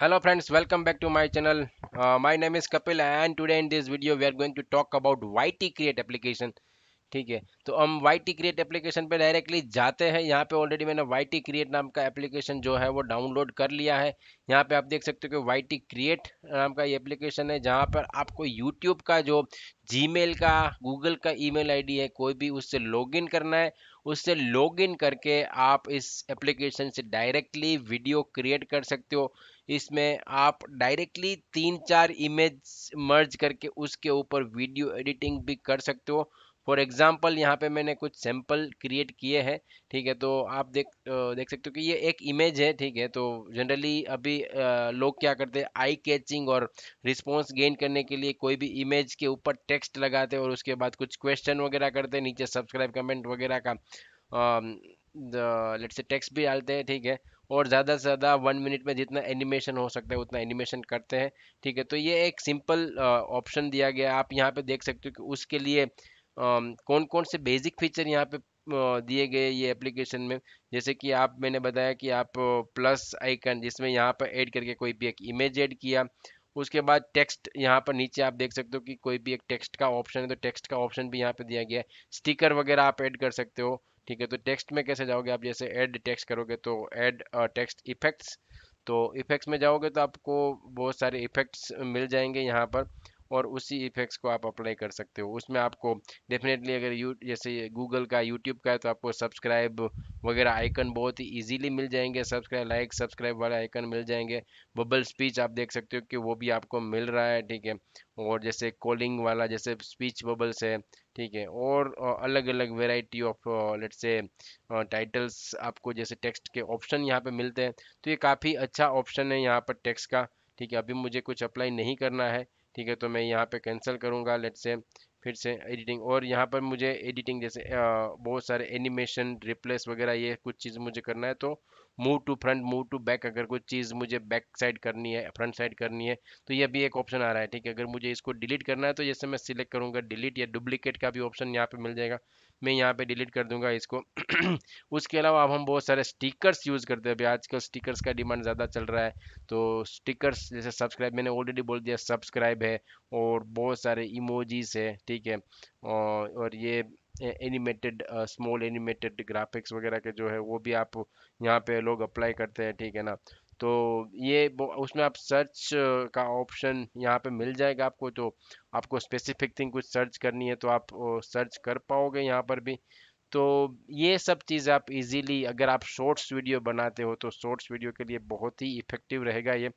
Hello friends, welcome back to my channel. My name is Kapil and today in this video we are going to talk about YT Create application. ठीक है, तो हम YT Create application पे directly जाते हैं. यहाँ पे already मैंने YT Create नाम का एप्लीकेशन जो है वो डाउनलोड कर लिया है. यहाँ पे आप देख सकते हो कि YT Create नाम का ये एप्लीकेशन है जहाँ पर आपको YouTube का जो Gmail का Google का ईमेल आईडी है कोई भी उससे लॉगिन करना है. उससे लॉगिन करके आप इस एप्लीकेशन से डायरेक्टली वीडियो क्रिएट कर सकते हो. इसमें आप डायरेक्टली 3-4 इमेज मर्ज करके उसके ऊपर वीडियो एडिटिंग भी कर सकते हो. फॉर एग्जांपल यहाँ पे मैंने कुछ सैंपल क्रिएट किए हैं. ठीक है, तो आप देख सकते हो कि ये एक इमेज है. ठीक है, तो जनरली अभी लोग क्या करते हैं, आई कैचिंग और रिस्पॉन्स गेन करने के लिए कोई भी इमेज के ऊपर टेक्स्ट लगाते हैं और उसके बाद कुछ क्वेश्चन वगैरह करते हैं. नीचे सब्सक्राइब कमेंट वगैरह का लेट्स से टेक्स्ट भी डालते हैं. ठीक है, और ज़्यादा से ज़्यादा 1 मिनट में जितना एनिमेशन हो सकता है उतना एनिमेशन करते हैं. ठीक है, तो ये एक सिंपल ऑप्शन दिया गया. आप यहाँ पे देख सकते हो कि उसके लिए कौन कौन से बेसिक फीचर यहाँ पे दिए गए ये एप्लीकेशन में. जैसे कि आप मैंने बताया कि आप प्लस आइकन जिसमें यहाँ पर ऐड करके कोई भी एक इमेज ऐड किया. उसके बाद टेक्स्ट यहाँ पर नीचे आप देख सकते हो कि कोई भी एक टेक्स्ट का ऑप्शन है, तो टेक्स्ट का ऑप्शन भी यहाँ पे दिया गया है. स्टिकर वगैरह आप ऐड कर सकते हो. ठीक है, तो टेक्स्ट में कैसे जाओगे आप, जैसे ऐड टेक्स्ट करोगे तो ऐड टेक्स्ट इफेक्ट्स, तो इफेक्ट्स में जाओगे तो आपको बहुत सारे इफेक्ट्स मिल जाएंगे यहाँ पर और उसी इफेक्ट्स को आप अप्लाई कर सकते हो. उसमें आपको डेफिनेटली अगर जैसे गूगल का यूट्यूब का है तो आपको सब्सक्राइब वगैरह आइकन बहुत ही इजीली मिल जाएंगे. सब्सक्राइब लाइक सब्सक्राइब वाले आइकन मिल जाएंगे. बबल स्पीच आप देख सकते हो कि वो भी आपको मिल रहा है. ठीक है, और जैसे कॉलिंग वाला जैसे स्पीच बबल्स है. ठीक है, और अलग अलग variety of let's say titles आपको जैसे टेक्स्ट के ऑप्शन यहाँ पर मिलते हैं. तो ये काफ़ी अच्छा ऑप्शन है यहाँ पर टेक्स्ट का. ठीक है, अभी मुझे कुछ अप्लाई नहीं करना है. ठीक है, तो मैं यहाँ पे कैंसिल करूँगा. लेट्स से फिर से एडिटिंग, और यहाँ पर मुझे एडिटिंग जैसे बहुत सारे एनिमेशन रिप्लेस वगैरह ये कुछ चीज़ मुझे करना है. तो move to front move to back, अगर कुछ चीज़ मुझे बैक साइड करनी है फ्रंट साइड करनी है तो ये भी एक ऑप्शन आ रहा है. ठीक है, अगर मुझे इसको डिलीट करना है तो जैसे मैं सिलेक्ट करूँगा डिलीट या डुप्लीकेट का भी ऑप्शन यहाँ पर मिल जाएगा. मैं यहाँ पर डिलीट कर दूँगा इसको. उसके अलावा अब हम बहुत सारे स्टिकर्स यूज़ करते हैं. अभी आजकल स्टिकर्स का डिमांड ज़्यादा चल रहा है, तो स्टिकर्स जैसे सब्सक्राइब मैंने ऑलरेडी बोल दिया सब्सक्राइब है, और बहुत सारे इमोजीज़ है. ठीक है, और ये एनिमेटेड स्मॉल एनिमेटेड ग्राफिक्स वगैरह के जो है वो भी आप यहाँ पे लोग अप्लाई करते हैं. ठीक है ना, तो ये उसमें आप सर्च का ऑप्शन यहाँ पे मिल जाएगा आपको. तो आपको स्पेसिफिक थिंग कुछ सर्च करनी है तो आप सर्च कर पाओगे यहाँ पर भी. तो ये सब चीज़ आप इजीली, अगर आप शॉर्ट्स वीडियो बनाते हो तो शॉर्ट्स वीडियो के लिए बहुत ही इफेक्टिव रहेगा ये.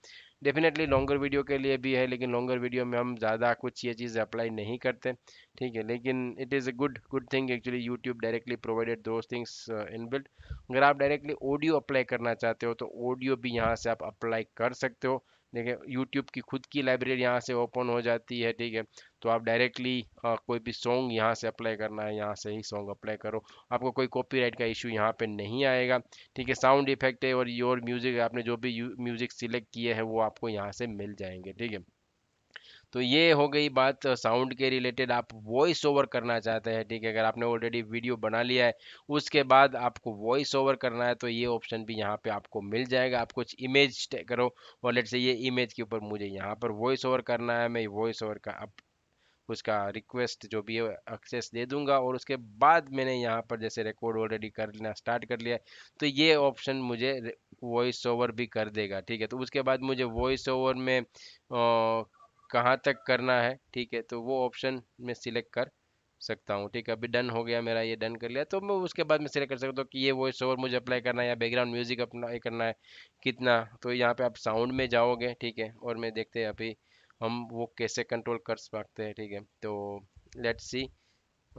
डेफिनेटली लॉन्गर वीडियो के लिए भी है, लेकिन लॉन्गर वीडियो में हम ज़्यादा कुछ ये चीज़ अप्लाई नहीं करते. ठीक है, लेकिन it is a good thing actually. YouTube directly provided those things inbuilt. अगर आप डायरेक्टली ऑडियो अप्लाई करना चाहते हो तो ऑडियो भी यहाँ से आप अप्लाई कर सकते हो. देखिए यूट्यूब की खुद की लाइब्रेरी यहाँ से ओपन हो जाती है. ठीक है, तो आप डायरेक्टली कोई भी सॉन्ग यहाँ से अप्लाई करना है यहाँ से ही सॉन्ग अप्लाई करो. आपको कोई कॉपीराइट का इशू यहाँ पे नहीं आएगा. ठीक है, साउंड इफेक्ट है और योर म्यूज़िक, आपने जो भी म्यूज़िक सिलेक्ट किए हैं वो आपको यहाँ से मिल जाएंगे. ठीक है, तो ये हो गई बात साउंड के रिलेटेड. आप वॉइस ओवर करना चाहते हैं, ठीक है, अगर आपने ऑलरेडी वीडियो बना लिया है उसके बाद आपको वॉइस ओवर करना है तो ये ऑप्शन भी यहाँ पे आपको मिल जाएगा. आप कुछ इमेज करो और लेट से ये इमेज के ऊपर मुझे यहाँ पर वॉइस ओवर करना है. मैं वॉइस ओवर का उसका रिक्वेस्ट जो भी है एक्सेस दे दूंगा, और उसके बाद मैंने यहाँ पर जैसे रिकॉर्ड ऑलरेडी करना स्टार्ट कर लिया तो ये ऑप्शन मुझे वॉइस ओवर भी कर देगा. ठीक है, तो उसके बाद मुझे वॉइस ओवर में कहाँ तक करना है, ठीक है, तो वो ऑप्शन मैं सिलेक्ट कर सकता हूँ. ठीक है, अभी डन हो गया मेरा, ये डन कर लिया. तो मैं उसके बाद मैं सिलेक्ट कर सकता हूँ कि ये वॉइस ओवर मुझे अप्लाई करना है या बैकग्राउंड म्यूजिक अप्लाई करना है कितना. तो यहाँ पे आप साउंड में जाओगे. ठीक है, और मैं देखते हैं अभी हम वो कैसे कंट्रोल कर सकते हैं. ठीक है, तो लेट्स सी.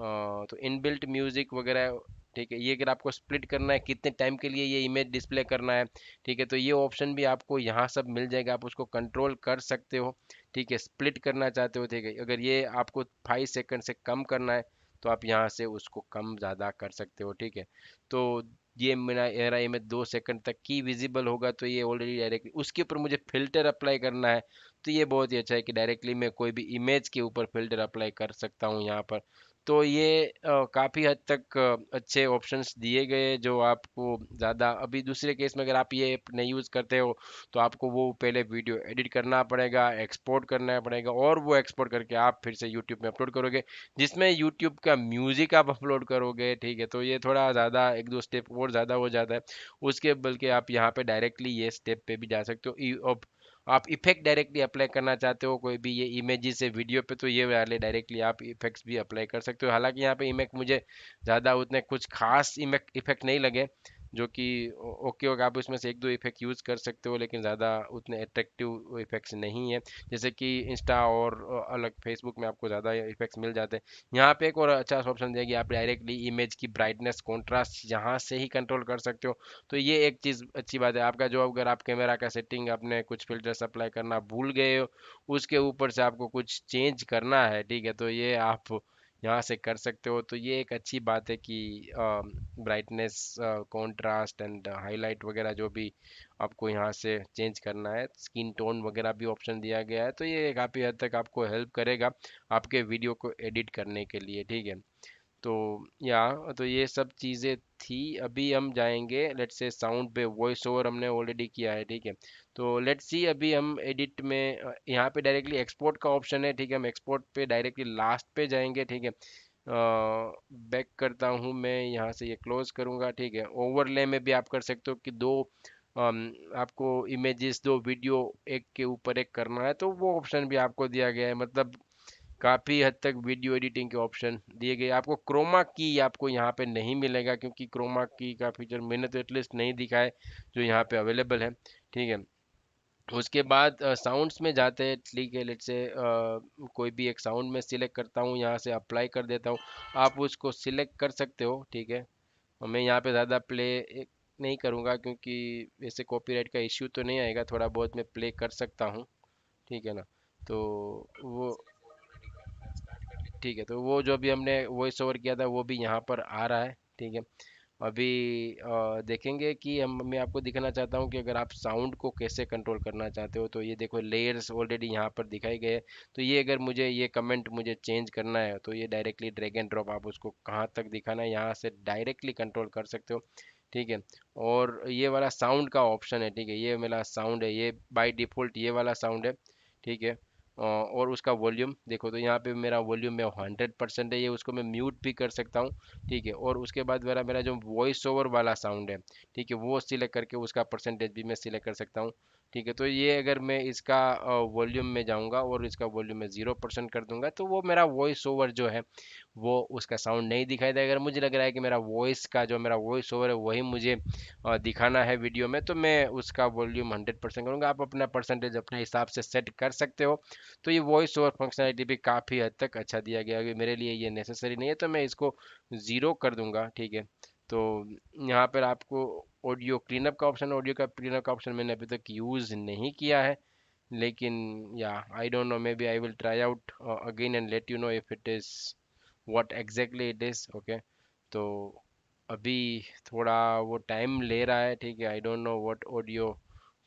तो इनबिल्ट म्यूजिक वगैरह, ठीक है, ये अगर आपको स्प्लिट करना है कितने टाइम के लिए ये इमेज डिस्प्ले करना है, ठीक है, तो ये ऑप्शन भी आपको यहाँ सब मिल जाएगा. आप उसको कंट्रोल कर सकते हो. ठीक है, स्प्लिट करना चाहते हो, ठीक है, अगर ये आपको 5 सेकंड से कम करना है तो आप यहाँ से उसको कम ज़्यादा कर सकते हो. ठीक है, तो ये मेरा इमेज 2 सेकंड तक की विजिबल होगा, तो ये ऑलरेडी डायरेक्टली उसके ऊपर मुझे फिल्टर अप्लाई करना है. तो ये बहुत ही अच्छा है कि डायरेक्टली मैं कोई भी इमेज के ऊपर फिल्टर अप्लाई कर सकता हूँ यहाँ पर. तो ये काफ़ी हद तक अच्छे ऑप्शंस दिए गए जो आपको ज़्यादा अभी दूसरे केस में अगर आप ये ऐप नहीं यूज़ करते हो तो आपको वो पहले वीडियो एडिट करना पड़ेगा, एक्सपोर्ट करना पड़ेगा और वो एक्सपोर्ट करके आप फिर से यूट्यूब में अपलोड करोगे जिसमें यूट्यूब का म्यूज़िक आप अपलोड करोगे। ठीक है, तो ये थोड़ा ज़्यादा एक दो स्टेप और ज़्यादा हो जाता है उसके, बल्कि आप यहाँ पर डायरेक्टली ये स्टेप पर भी जा सकते हो। आप इफेक्ट डायरेक्टली अप्लाई करना चाहते हो कोई भी ये इमेज से वीडियो पे, तो ये वाले डायरेक्टली आप इफेक्ट्स भी अप्लाई कर सकते हो। हालांकि यहाँ पे इमेक्ट मुझे ज़्यादा उतने कुछ खास इफेक्ट नहीं लगे, जो कि ओके आप उसमें से एक दो इफेक्ट यूज़ कर सकते हो, लेकिन ज़्यादा उतने अट्रैक्टिव इफेक्ट्स नहीं है जैसे कि इंस्टा और अलग फेसबुक में आपको ज़्यादा इफेक्ट्स मिल जाते हैं। यहाँ पे एक और अच्छा ऑप्शन देगी, आप डायरेक्टली इमेज की ब्राइटनेस कॉन्ट्रास्ट यहाँ से ही कंट्रोल कर सकते हो। तो ये एक चीज़ अच्छी बात है आपका, जो अगर आप कैमरा का सेटिंग आपने कुछ फिल्टर्स अप्लाई करना भूल गए हो उसके ऊपर से आपको कुछ चेंज करना है, ठीक है, तो ये आप यहाँ से कर सकते हो। तो ये एक अच्छी बात है कि ब्राइटनेस, कॉन्ट्रास्ट एंड हाईलाइट वगैरह जो भी आपको यहाँ से चेंज करना है, स्किन टोन वगैरह भी ऑप्शन दिया गया है। तो ये काफ़ी हद तक आपको हेल्प करेगा आपके वीडियो को एडिट करने के लिए। ठीक है, तो यहाँ तो ये सब चीज़ें थी। अभी हम जाएंगे लेट्स से साउंड पे, वॉइस ओवर हमने ऑलरेडी किया है। ठीक है, तो लेट्स सी अभी हम एडिट में यहाँ पे डायरेक्टली एक्सपोर्ट का ऑप्शन है। ठीक है, हम एक्सपोर्ट पे डायरेक्टली लास्ट पे जाएंगे। ठीक है, बैक करता हूँ मैं, यहाँ से ये क्लोज करूँगा। ठीक है, ओवरले में भी आप कर सकते हो कि दो आपको इमेजेस दो वीडियो एक के ऊपर एक करना है, तो वो ऑप्शन भी आपको दिया गया है। मतलब काफ़ी हद तक वीडियो एडिटिंग के ऑप्शन दिए गए। आपको क्रोमा की आपको यहाँ पे नहीं मिलेगा क्योंकि क्रोमा की का फीचर मैंने तो एटलीस्ट नहीं दिखा है जो यहाँ पे अवेलेबल है। ठीक है, उसके बाद साउंड्स में जाते हैं। ठीक है, लेट्स से कोई भी एक साउंड में सिलेक्ट करता हूँ, यहाँ से अप्लाई कर देता हूँ, आप उसको सिलेक्ट कर सकते हो। ठीक है, मैं यहाँ पर ज़्यादा प्ले नहीं करूँगा क्योंकि वैसे कॉपीराइट का इश्यू तो नहीं आएगा, थोड़ा बहुत मैं प्ले कर सकता हूँ। ठीक है ना, तो वो ठीक है, तो वो जो अभी हमने वॉइस ओवर किया था वो भी यहाँ पर आ रहा है। ठीक है, अभी देखेंगे कि मैं आपको दिखाना चाहता हूँ कि अगर आप साउंड को कैसे कंट्रोल करना चाहते हो, तो ये देखो लेयर्स ऑलरेडी यहाँ पर दिखाई गए हैं। तो ये अगर मुझे ये कमेंट मुझे चेंज करना है तो ये डायरेक्टली ड्रैग एंड ड्रॉप, आप उसको कहाँ तक दिखाना है यहाँ से डायरेक्टली कंट्रोल कर सकते हो। ठीक है, और ये वाला साउंड का ऑप्शन है। ठीक है, ये मेरा साउंड है, ये बाई डिफ़ॉल्ट ये वाला साउंड है। ठीक है, और उसका वॉल्यूम देखो, तो यहाँ पे मेरा वॉल्यूम में 100% है, ये उसको मैं म्यूट भी कर सकता हूँ। ठीक है, और उसके बाद मेरा जो वॉइस ओवर वाला साउंड है, ठीक है, वो सिलेक्ट करके उसका परसेंटेज भी मैं सिलेक्ट कर सकता हूँ। ठीक है, तो ये अगर मैं इसका वॉल्यूम में जाऊँगा और इसका वॉल्यूम में 0% कर दूंगा तो वो मेरा वॉइस ओवर जो है वो उसका साउंड नहीं दिखाई देगा। अगर मुझे लग रहा है कि मेरा वॉइस का जो मेरा वॉइस ओवर है वही मुझे दिखाना है वीडियो में, तो मैं उसका वॉल्यूम 100% करूँगा। आप अपना परसेंटेज अपने हिसाब से सेट कर सकते हो। तो ये वॉइस ओवर फंक्शनलिटी भी काफ़ी हद तक अच्छा दिया गया है। मेरे लिए ये नेसेसरी नहीं है तो मैं इसको 0 कर दूंगा। ठीक है, तो यहाँ पर आपको ऑडियो क्लीनअप का ऑप्शन, ऑडियो का क्लीनअप का ऑप्शन मैंने अभी तक यूज़ नहीं किया है, लेकिन या I don't know, maybe I will try out again and let you know if it is what exactly it is. Okay, तो अभी थोड़ा वो टाइम ले रहा है। ठीक है, I don't know what audio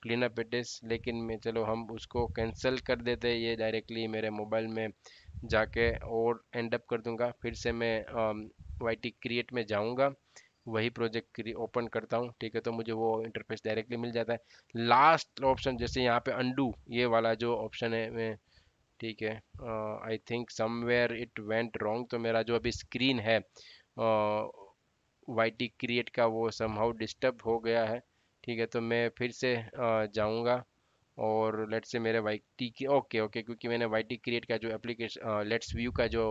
cleanup it is, लेकिन मैं चलो हम उसको कैंसिल कर देते हैं। ये डायरेक्टली मेरे मोबाइल में जाके और एंड अप कर दूंगा। फिर से मैं YT क्रिएट में जाऊंगा, वही प्रोजेक्ट ओपन करता हूँ। ठीक है, तो मुझे वो इंटरफेस डायरेक्टली मिल जाता है। लास्ट ऑप्शन जैसे यहाँ पे अंडू ये वाला जो ऑप्शन है मैं, ठीक है, I think somewhere it went wrong, तो मेरा जो अभी स्क्रीन है YT क्रिएट का वो समहाउ डिस्टर्ब हो गया है। ठीक है, तो मैं फिर से जाऊंगा और लेट्स से मेरे YT की ओके क्योंकि मैंने YT क्रिएट का जो एप्लीकेशन लेट्स व्यू का जो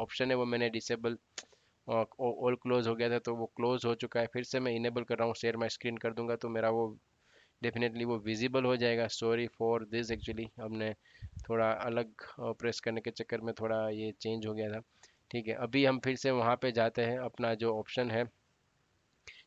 ऑप्शन है वो मैंने डिसेबल ऑल क्लोज हो गया था, तो वो क्लोज़ हो चुका है। फिर से मैं इनेबल कर रहा हूँ, शेयर माई स्क्रीन कर दूंगा तो मेरा वो डेफिनेटली वो विजिबल हो जाएगा। सॉरी फॉर दिस, एक्चुअली हमने थोड़ा अलग प्रेस करने के चक्कर में थोड़ा ये चेंज हो गया था। ठीक है, अभी हम फिर से वहाँ पर जाते हैं, अपना जो ऑप्शन है।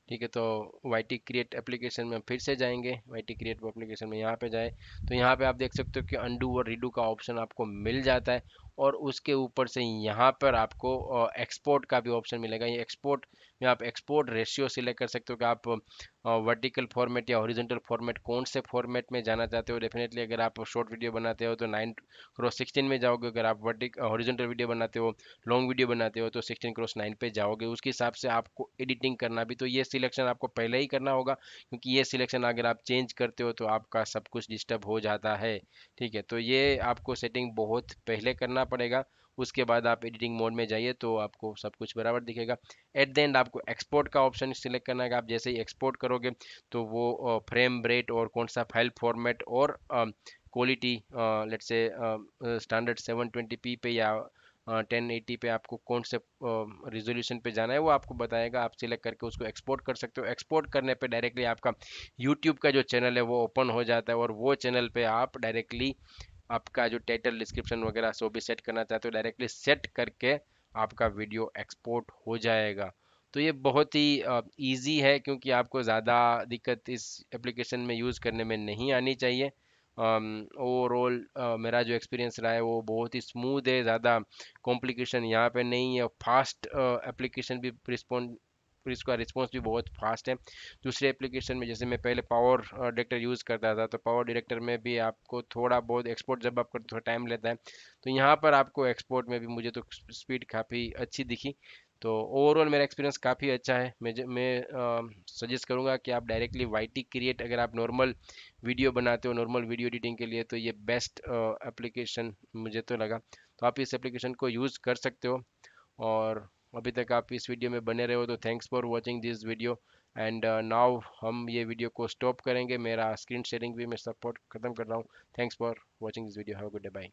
ठीक है, तो YT क्रिएट एप्लीकेशन में हम फिर से जाएंगे। YT क्रिएट एप्लीकेशन में यहाँ पे जाए तो यहाँ पे आप देख सकते हो कि अंडू और रीडू का ऑप्शन आपको मिल जाता है, और उसके ऊपर से यहाँ पर आपको एक्सपोर्ट का भी ऑप्शन मिलेगा। ये एक्सपोर्ट में आप एक्सपोर्ट रेशियो सिलेक्ट कर सकते हो कि आप वर्टिकल फॉर्मेट या हॉरिजॉन्टल फॉर्मेट कौन से फॉर्मेट में जाना चाहते हो। डेफिनेटली अगर आप शॉर्ट वीडियो बनाते हो तो 9x16 में जाओगे, अगर आप हॉरिजॉन्टल वीडियो बनाते हो, लॉन्ग वीडियो बनाते हो तो 16x9 पे जाओगे। उसके हिसाब से आपको एडिटिंग करना भी, तो ये सिलेक्शन आपको पहले ही करना होगा क्योंकि ये सिलेक्शन अगर आप चेंज करते हो तो आपका सब कुछ डिस्टर्ब हो जाता है। ठीक है, तो ये आपको सेटिंग बहुत पहले करना पड़ेगा, उसके बाद आप एडिटिंग मोड में जाइए तो आपको सब कुछ बराबर दिखेगा। एट द एंड आपको एक्सपोर्ट का ऑप्शन सिलेक्ट करना है। आप जैसे ही एक्सपोर्ट करोगे तो वो फ्रेम रेट और कौन सा फाइल फॉर्मेट और quality let's say standard 720p पे या 1080 पे आपको कौन से रिजोल्यूशन पे जाना है वो आपको बताएगा। आप सिलेक्ट करके उसको एक्सपोर्ट कर सकते हो। एक्सपोर्ट करने पे डायरेक्टली आपका यूट्यूब का जो चैनल है वो ओपन हो जाता है और वो चैनल पे आप डायरेक्टली आपका जो टाइटल डिस्क्रिप्शन वगैरह सो भी सेट करना चाहते हो डायरेक्टली सेट करके आपका वीडियो एक्सपोर्ट हो जाएगा। तो ये बहुत ही ईजी है क्योंकि आपको ज़्यादा दिक्कत इस एप्लीकेशन में यूज़ करने में नहीं आनी चाहिए। ओवरऑल मेरा जो एक्सपीरियंस रहा है वो बहुत ही स्मूथ है, ज़्यादा कॉम्प्लिकेशन यहाँ पे नहीं है। फास्ट एप्लीकेशन भी इसका रिस्पॉन्स भी बहुत फास्ट है। दूसरे एप्लीकेशन में जैसे मैं पहले पावर डायरेक्टर यूज़ करता था तो पावर डायरेक्टर में भी आपको थोड़ा बहुत एक्सपोर्ट जब आप करते थोड़ा टाइम लेता है, तो यहाँ पर आपको एक्सपोर्ट में भी मुझे तो स्पीड काफ़ी अच्छी दिखी। तो ओवरऑल मेरा एक्सपीरियंस काफ़ी अच्छा है। मैं सजेस्ट करूँगा कि आप डायरेक्टली YT क्रिएट, अगर आप नॉर्मल वीडियो बनाते हो नॉर्मल वीडियो एडिटिंग के लिए, तो ये बेस्ट एप्लीकेशन मुझे तो लगा। तो आप इस एप्लीकेशन को यूज़ कर सकते हो। और अभी तक आप इस वीडियो में बने रहे हो तो thanks for watching this video and now हम ये वीडियो को स्टॉप करेंगे। मेरा स्क्रीन शेयरिंग भी मैं सपोर्ट ख़त्म कर रहा हूँ। Thanks for watching this video. Have a good day. Bye.